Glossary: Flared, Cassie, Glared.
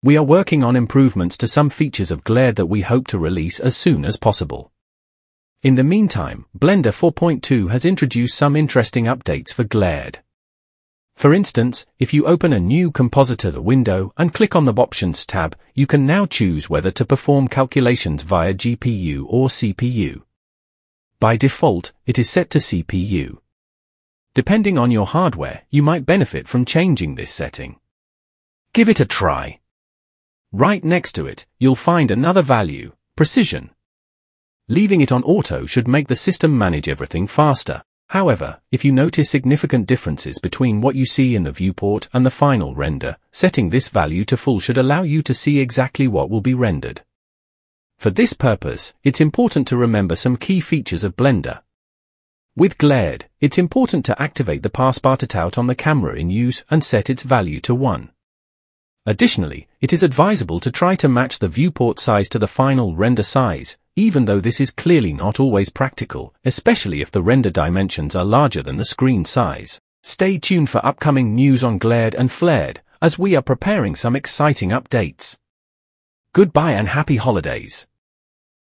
We are working on improvements to some features of Glared that we hope to release as soon as possible. In the meantime, Blender 4.2 has introduced some interesting updates for Glared. For instance, if you open a new compositor window and click on the Options tab, you can now choose whether to perform calculations via GPU or CPU. By default, it is set to CPU. Depending on your hardware, you might benefit from changing this setting. Give it a try. Right next to it, you'll find another value, precision. Leaving it on auto should make the system manage everything faster. However, if you notice significant differences between what you see in the viewport and the final render, setting this value to full should allow you to see exactly what will be rendered. For this purpose, it's important to remember some key features of Blender. With Glared, it's important to activate the passbar cutout on the camera in use and set its value to 1. Additionally, it is advisable to try to match the viewport size to the final render size, even though this is clearly not always practical, especially if the render dimensions are larger than the screen size. Stay tuned for upcoming news on Glared and Flared, as we are preparing some exciting updates. Goodbye and happy holidays.